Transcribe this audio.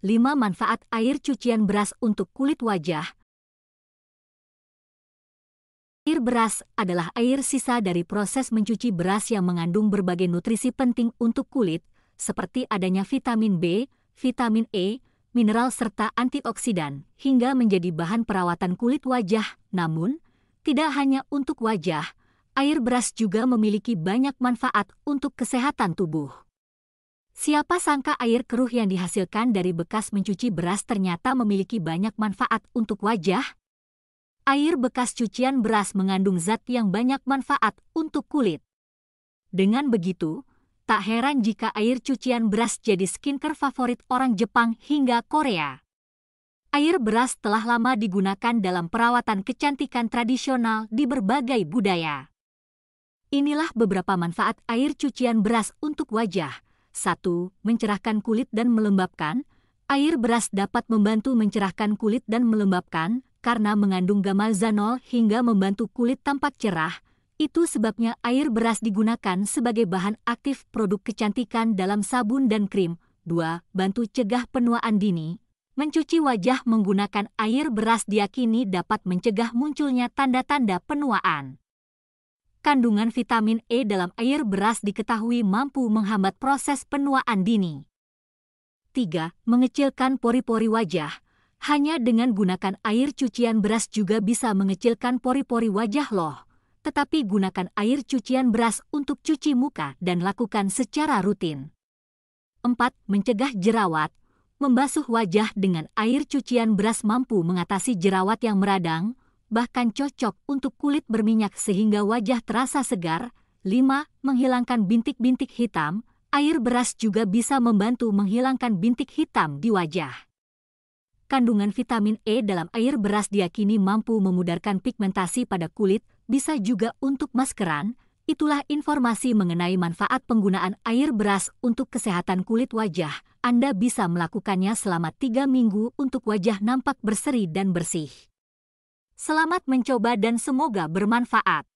5 manfaat air cucian beras untuk kulit wajah. Air beras adalah air sisa dari proses mencuci beras yang mengandung berbagai nutrisi penting untuk kulit, seperti adanya vitamin B, vitamin E, mineral serta antioksidan, hingga menjadi bahan perawatan kulit wajah. Namun, tidak hanya untuk wajah, air beras juga memiliki banyak manfaat untuk kesehatan tubuh. Siapa sangka air keruh yang dihasilkan dari bekas mencuci beras ternyata memiliki banyak manfaat untuk wajah? Air bekas cucian beras mengandung zat yang banyak manfaat untuk kulit. Dengan begitu, tak heran jika air cucian beras jadi skincare favorit orang Jepang hingga Korea. Air beras telah lama digunakan dalam perawatan kecantikan tradisional di berbagai budaya. Inilah beberapa manfaat air cucian beras untuk wajah. 1. Mencerahkan kulit dan melembabkan. Air beras dapat membantu mencerahkan kulit dan melembabkan karena mengandung gamma zanol hingga membantu kulit tampak cerah. Itu sebabnya air beras digunakan sebagai bahan aktif produk kecantikan dalam sabun dan krim. 2. Bantu cegah penuaan dini. Mencuci wajah menggunakan air beras diyakini dapat mencegah munculnya tanda-tanda penuaan. Kandungan vitamin E dalam air beras diketahui mampu menghambat proses penuaan dini. 3. Mengecilkan pori-pori wajah. Hanya dengan gunakan air cucian beras juga bisa mengecilkan pori-pori wajah loh. Tetapi gunakan air cucian beras untuk cuci muka dan lakukan secara rutin. 4. Mencegah jerawat. Membasuh wajah dengan air cucian beras mampu mengatasi jerawat yang meradang, bahkan cocok untuk kulit berminyak sehingga wajah terasa segar. 5. Menghilangkan bintik-bintik hitam. Air beras juga bisa membantu menghilangkan bintik hitam di wajah. Kandungan vitamin E dalam air beras diyakini mampu memudarkan pigmentasi pada kulit, bisa juga untuk maskeran. Itulah informasi mengenai manfaat penggunaan air beras untuk kesehatan kulit wajah. Anda bisa melakukannya selama 3 minggu untuk wajah nampak berseri dan bersih. Selamat mencoba dan semoga bermanfaat.